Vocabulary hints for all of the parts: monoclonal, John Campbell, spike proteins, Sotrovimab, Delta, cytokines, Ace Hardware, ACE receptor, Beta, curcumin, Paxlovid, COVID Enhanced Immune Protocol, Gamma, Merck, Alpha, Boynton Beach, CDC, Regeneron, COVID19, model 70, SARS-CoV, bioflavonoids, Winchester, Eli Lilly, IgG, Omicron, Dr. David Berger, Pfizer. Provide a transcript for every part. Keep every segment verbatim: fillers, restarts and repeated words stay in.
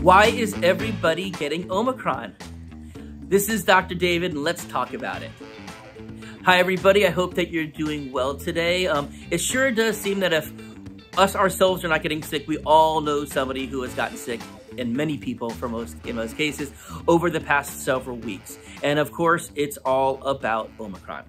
Why is everybody getting Omicron? This is Doctor David, and let's talk about it. Hi, everybody. I hope that you're doing well today. Um, it sure does seem that if us ourselves are not getting sick, we all know somebody who has gotten sick, and many people for most, in most cases, over the past several weeks. And of course, it's all about Omicron.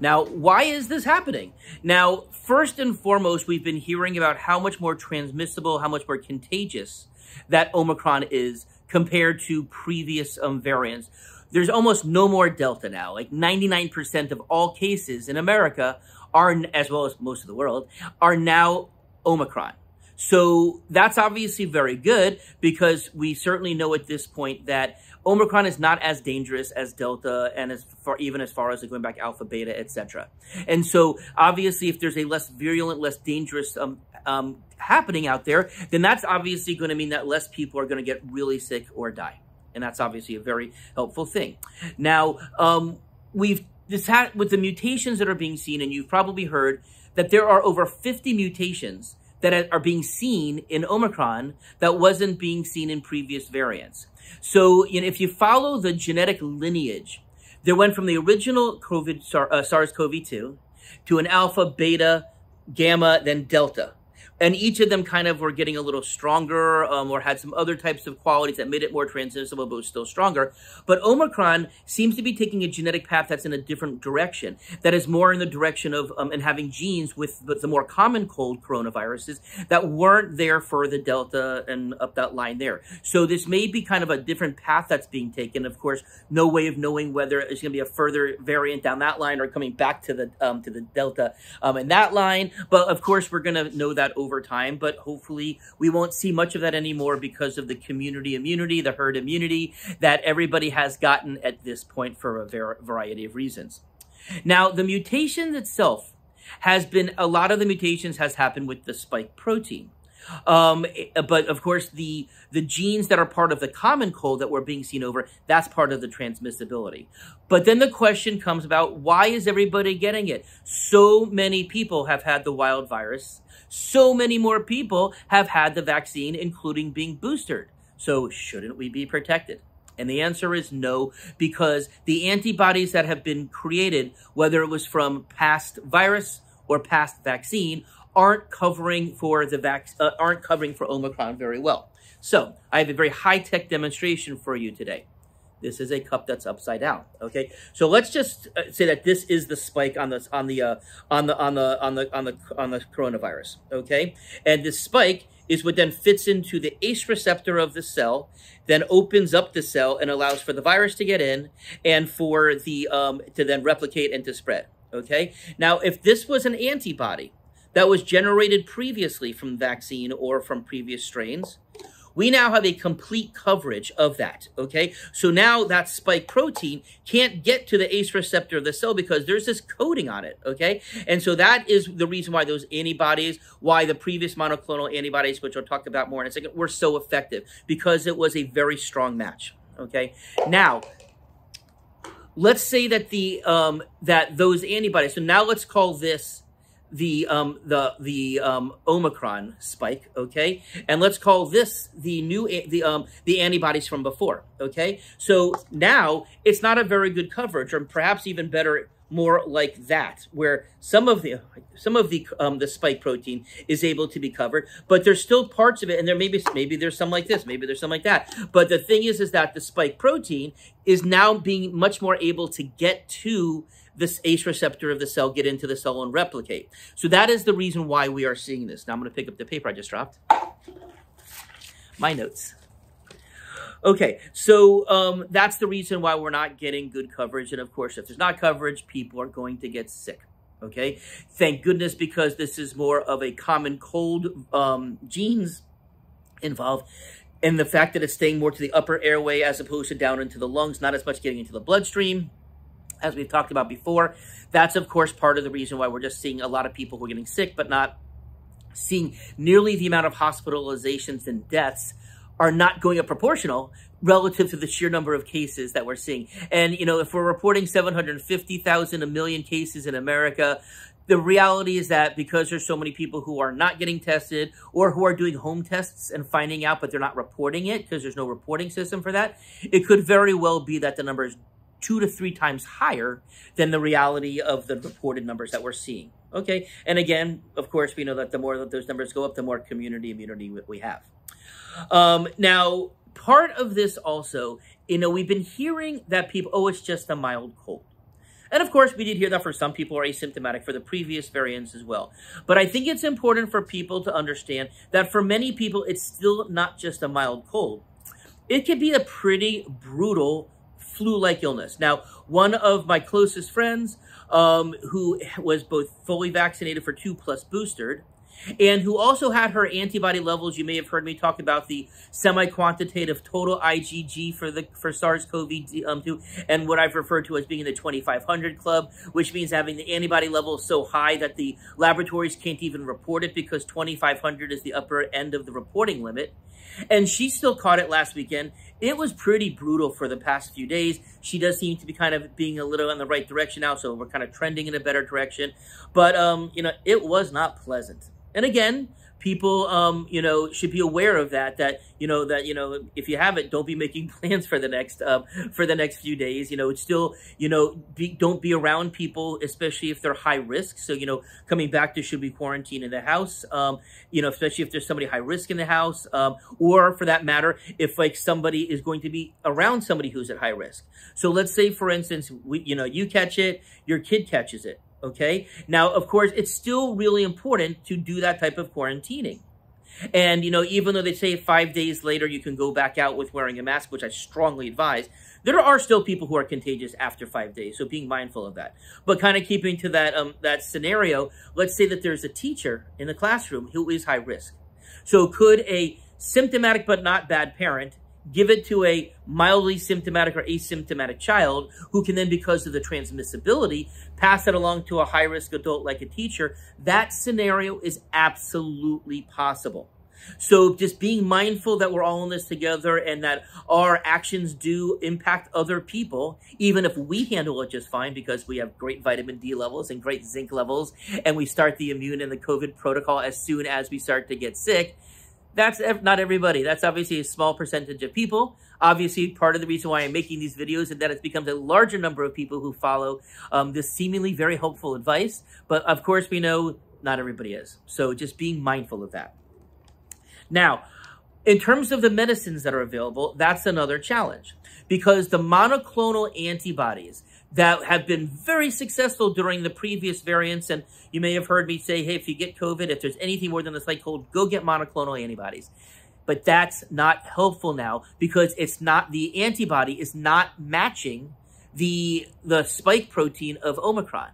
Now, why is this happening? Now, first and foremost, we've been hearing about how much more transmissible, how much more contagious that Omicron is compared to previous um, variants. There's almost no more Delta now. Like ninety-nine percent of all cases in America are, as well as most of the world, are now Omicron. So that's obviously very good because we certainly know at this point that Omicron is not as dangerous as Delta and as far, even as far as like going back Alpha, Beta, et cetera. And so obviously if there's a less virulent, less dangerous um, um, happening out there, then that's obviously going to mean that less people are going to get really sick or die. And that's obviously a very helpful thing. Now, um, we've this had with the mutations that are being seen, and you've probably heard that there are over fifty mutations that are being seen in Omicron that wasn't being seen in previous variants. So you know, if you follow the genetic lineage, there went from the original COVID, uh, SARS-CoV two to an Alpha, Beta, Gamma, then Delta. And each of them kind of were getting a little stronger um, or had some other types of qualities that made it more transmissible, but was still stronger. But Omicron seems to be taking a genetic path that's in a different direction, that is more in the direction of um, and having genes with, with the more common cold coronaviruses that weren't there for the Delta and up that line there. So this may be kind of a different path that's being taken. Of course, no way of knowing whether it's going to be a further variant down that line or coming back to the, um, to the Delta um, in that line. But of course, we're going to know that over over time, but hopefully we won't see much of that anymore because of the community immunity, the herd immunity that everybody has gotten at this point for a var variety of reasons. Now, the mutation itself has been, a lot of the mutations has happened with the spike protein. Um, but of course, the, the genes that are part of the common cold that we're being seen over, that's part of the transmissibility. But then the question comes about, why is everybody getting it? So many people have had the wild virus. So many more people have had the vaccine, including being boosted. So shouldn't we be protected? And the answer is no, because the antibodies that have been created, whether it was from past virus or past vaccine, aren't covering for the vac uh, aren't covering for Omicron very well. So I have a very high-tech demonstration for you today. This is a cup that's upside down. Okay, so let's just uh, say that this is the spike on the on the uh, on the on the on the on the on the coronavirus. Okay, and this spike is what then fits into the ACE receptor of the cell, then opens up the cell and allows for the virus to get in and for the um, to then replicate and to spread. Okay, now if this was an antibody that was generated previously from vaccine or from previous strains, we now have a complete coverage of that, okay? So now that spike protein can't get to the ACE receptor of the cell because there's this coating on it, okay? And so that is the reason why those antibodies, why the previous monoclonal antibodies, which I'll talk about more in a second, were so effective, because it was a very strong match, okay? Now, let's say that, the, um, that those antibodies, so now let's call this the um the the um Omicron spike, okay, and let's call this the new the um the antibodies from before, okay. So now it's not a very good coverage, or perhaps even better, more like that, where some of the some of the um the spike protein is able to be covered, but there's still parts of it, and there maybe maybe there's some like this, maybe there's some like that. But the thing is, is that the spike protein is now being much more able to get to this ACE receptor of the cell, get into the cell and replicate. So that is the reason why we are seeing this. Now I'm going to pick up the paper I just dropped. My notes. Okay, so um, that's the reason why we're not getting good coverage. And of course, if there's not coverage, people are going to get sick. Okay, thank goodness, because this is more of a common cold um, genes involved. And the fact that it's staying more to the upper airway as opposed to down into the lungs, not as much getting into the bloodstream, as we've talked about before. That's, of course, part of the reason why we're just seeing a lot of people who are getting sick, but not seeing nearly the amount of hospitalizations and deaths are not going up proportional relative to the sheer number of cases that we're seeing. And, you know, if we're reporting seven hundred fifty thousand, a million cases in America, the reality is that because there's so many people who are not getting tested or who are doing home tests and finding out, but they're not reporting it because there's no reporting system for that, it could very well be that the number is two to three times higher than the reality of the reported numbers that we're seeing. Okay, and again, of course, we know that the more that those numbers go up, the more community immunity we have. Um, now, part of this also, you know, we've been hearing that people, oh, it's just a mild cold. And of course, we did hear that for some people are asymptomatic for the previous variants as well. But I think it's important for people to understand that for many people, it's still not just a mild cold. It could be a pretty brutal flu-like illness. Now, one of my closest friends um, who was both fully vaccinated for two plus boosted, and who also had her antibody levels, you may have heard me talk about the semi-quantitative total IgG for the for SARS-CoV two, and what I've referred to as being in the twenty-five hundred club, which means having the antibody level so high that the laboratories can't even report it because twenty-five hundred is the upper end of the reporting limit. And she still caught it last weekend. It was pretty brutal for the past few days. She does seem to be kind of being a little in the right direction now, so we're kind of trending in a better direction. But, um, you know, it was not pleasant. And again, people, um, you know, should be aware of that, that, you know, that, you know, if you have it, don't be making plans for the next, uh, for the next few days, you know, it's still, you know, be, don't be around people, especially if they're high risk. So, you know, coming back to should be quarantined in the house, um, you know, especially if there's somebody high risk in the house, um, or for that matter, if like somebody is going to be around somebody who's at high risk. So let's say, for instance, we, you know, you catch it, your kid catches it. Okay. Now, of course, it's still really important to do that type of quarantining. And, you know, even though they say five days later, you can go back out with wearing a mask, which I strongly advise, there are still people who are contagious after five days. So being mindful of that, but kind of keeping to that, um, that scenario, let's say that there's a teacher in the classroom who is high risk. So could a symptomatic, but not bad parent give it to a mildly symptomatic or asymptomatic child who can then, because of the transmissibility, pass it along to a high-risk adult like a teacher? That scenario is absolutely possible. So just being mindful that we're all in this together and that our actions do impact other people, even if we handle it just fine because we have great vitamin D levels and great zinc levels, and we start the immune and the COVID protocol as soon as we start to get sick. That's not everybody. That's obviously a small percentage of people. Obviously, part of the reason why I'm making these videos is that it's becomes a larger number of people who follow um, this seemingly very helpful advice. But of course, we know not everybody is. So just being mindful of that. Now, in terms of the medicines that are available, that's another challenge because the monoclonal antibodies that have been very successful during the previous variants. And you may have heard me say, hey, if you get COVID, if there's anything more than a slight cold, go get monoclonal antibodies. But that's not helpful now because it's not, the antibody is not matching the, the spike protein of Omicron.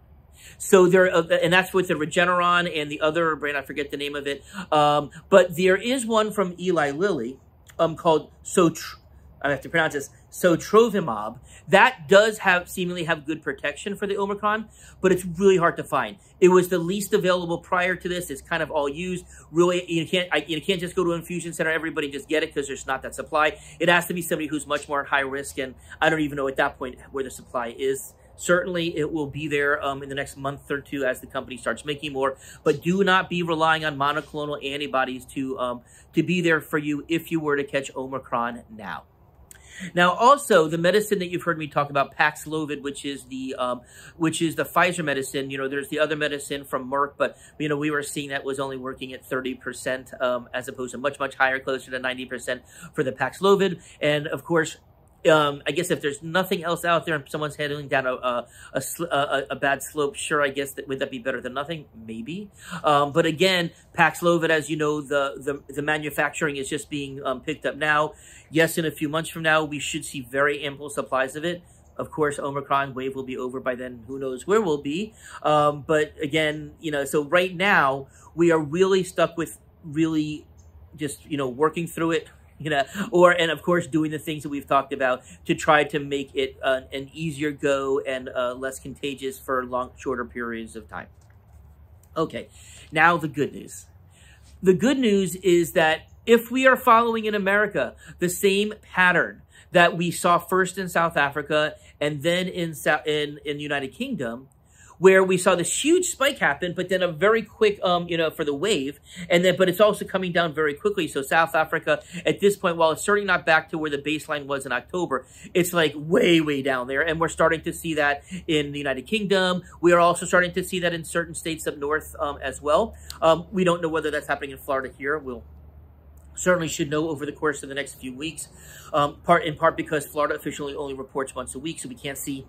So there, uh, and that's with the Regeneron and the other brand, I forget the name of it. Um, but there is one from Eli Lilly um, called Sotrovimab. I have to pronounce this, Sotrovimab, that does have seemingly have good protection for the Omicron, but it's really hard to find. It was the least available prior to this. It's kind of all used. Really, you can't, I, you can't just go to an infusion center. Everybody just get it because there's not that supply. It has to be somebody who's much more at high risk. And I don't even know at that point where the supply is. Certainly, it will be there um, in the next month or two as the company starts making more. But do not be relying on monoclonal antibodies to, um, to be there for you if you were to catch Omicron now. Now, also the medicine that you've heard me talk about, Paxlovid, which is the um, which is the Pfizer medicine. You know, there's the other medicine from Merck, but you know we were seeing that was only working at thirty percent um, as opposed to much much higher, closer to ninety percent for the Paxlovid. And of course, um, I guess if there's nothing else out there and someone's heading down a a, a, a, a bad slope, sure, I guess that would that be better than nothing, maybe. Um, but again, Paxlovid, as you know, the the, the manufacturing is just being um, picked up now. Yes, in a few months from now, we should see very ample supplies of it. Of course, Omicron wave will be over by then. Who knows where we'll be. Um, but again, you know, so right now we are really stuck with really just, you know, working through it, you know, or, and of course, doing the things that we've talked about to try to make it uh, an easier go and uh, less contagious for long, shorter periods of time. Okay. Now the good news. The good news is that if we are following in America the same pattern that we saw first in South Africa and then in, in, in the United Kingdom, where we saw this huge spike happen, but then a very quick, um, you know, for the wave. And then, but it's also coming down very quickly. So South Africa at this point, while it's certainly not back to where the baseline was in October, it's like way, way down there. And we're starting to see that in the United Kingdom. We are also starting to see that in certain states up north um, as well. Um, we don't know whether that's happening in Florida here. We'll certainly should know over the course of the next few weeks, um, part in part because Florida officially only reports once a week, so we can't see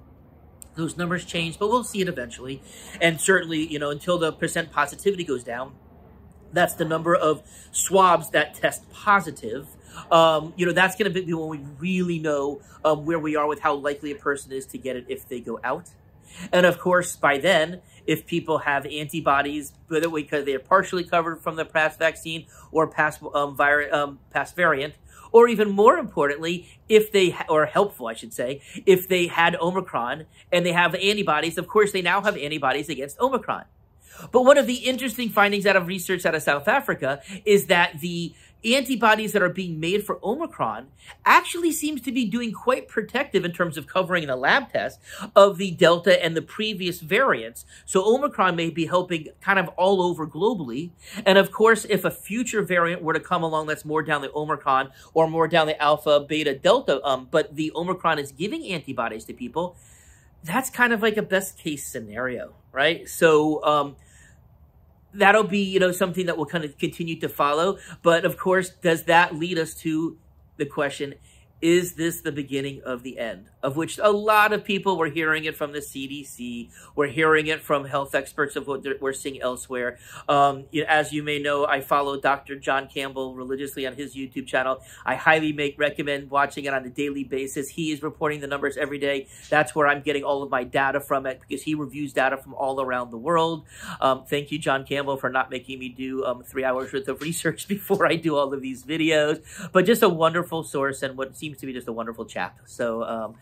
those numbers change, but we'll see it eventually. And certainly, you know, until the percent positivity goes down, that's the number of swabs that test positive. Um, you know, that's going to be when we really know um, where we are with how likely a person is to get it if they go out. And of course, by then, if people have antibodies, whether because they are partially covered from the past vaccine or past um, virus, um, past variant, or even more importantly, if they ha or helpful, I should say, if they had Omicron and they have antibodies, of course, they now have antibodies against Omicron. But one of the interesting findings out of research out of South Africa is that the antibodies that are being made for Omicron actually seems to be doing quite protective in terms of covering in a lab test of the Delta and the previous variants. So Omicron may be helping kind of all over globally. And of course, if a future variant were to come along that's more down the Omicron or more down the Alpha, Beta, Delta, um, but the Omicron is giving antibodies to people, that's kind of like a best case scenario, right? So, um, that'll be, you know, something that will kind of continue to follow. But of course, does that lead us to the question, is this the beginning of the end? Of which a lot of people were hearing it from the C D C. We're hearing it from health experts of what we're seeing elsewhere. Um, as you may know, I follow Doctor John Campbell religiously on his YouTube channel. I highly make recommend watching it on a daily basis. He is reporting the numbers every day. That's where I'm getting all of my data from it because he reviews data from all around the world. Um, thank you, John Campbell, for not making me do um, three hours worth of research before I do all of these videos. But just a wonderful source and what seems to be just a wonderful chap. So, um,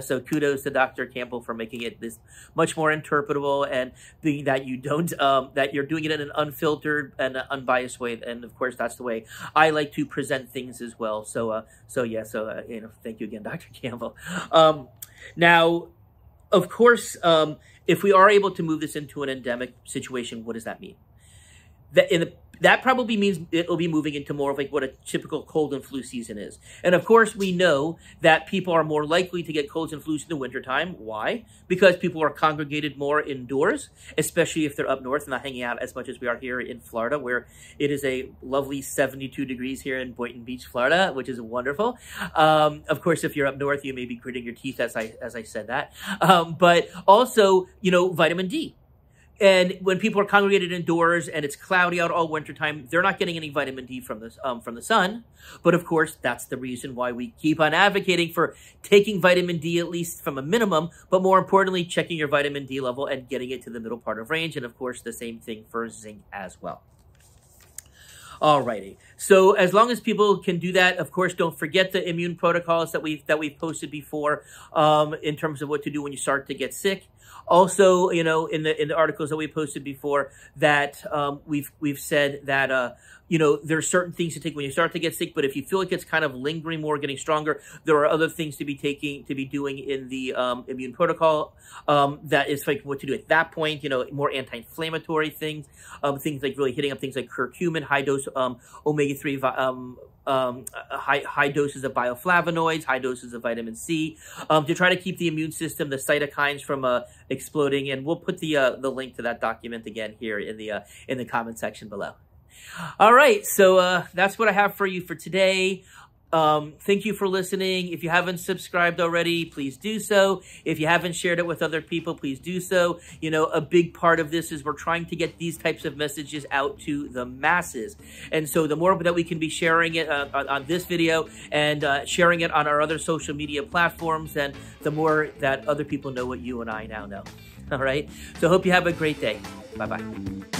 so kudos to Doctor Campbell for making it this much more interpretable and being that you don't, um, that you're doing it in an unfiltered and unbiased way. And of course, that's the way I like to present things as well. So, uh, so yeah, so, uh, you know, thank you again, Doctor Campbell. Um, now, of course, um, if we are able to move this into an endemic situation, what does that mean? That in the That probably means it'll be moving into more of like what a typical cold and flu season is. And of course, we know that people are more likely to get colds and flus in the wintertime. Why? Because people are congregated more indoors, especially if they're up north and not hanging out as much as we are here in Florida, where it is a lovely seventy-two degrees here in Boynton Beach, Florida, which is wonderful. Um, of course, if you're up north, you may be gritting your teeth as I, as I said that. Um, but also, you know, vitamin D. And when people are congregated indoors and it's cloudy out all wintertime, they're not getting any vitamin D from the, um, from the sun. But of course, that's the reason why we keep on advocating for taking vitamin D, at least from a minimum, but more importantly, checking your vitamin D level and getting it to the middle part of range. And of course, the same thing for zinc as well. Alrighty. So as long as people can do that, of course, don't forget the immune protocols that we've, that we've posted before, um, in terms of what to do when you start to get sick. Also, you know, in the, in the articles that we posted before that, um, we've, we've said that, uh, you know, there are certain things to take when you start to get sick, but if you feel like it's kind of lingering more, getting stronger, there are other things to be taking, to be doing in the, um, immune protocol, um, that is like what to do at that point, you know, more anti-inflammatory things, um, things like really hitting up things like curcumin, high dose Um, omega three, um, um, high, high doses of bioflavonoids, high doses of vitamin C, um, to try to keep the immune system, the cytokines from uh, exploding. And we'll put the uh, the link to that document again here in the uh, in the comment section below. All right, so uh, that's what I have for you for today. Um, thank you for listening. If you haven't subscribed already, please do so. If you haven't shared it with other people, please do so. You know, a big part of this is we're trying to get these types of messages out to the masses. And so the more that we can be sharing it uh, on, on this video and uh, sharing it on our other social media platforms, and the more that other people know what you and I now know. All right. So hope you have a great day. Bye-bye.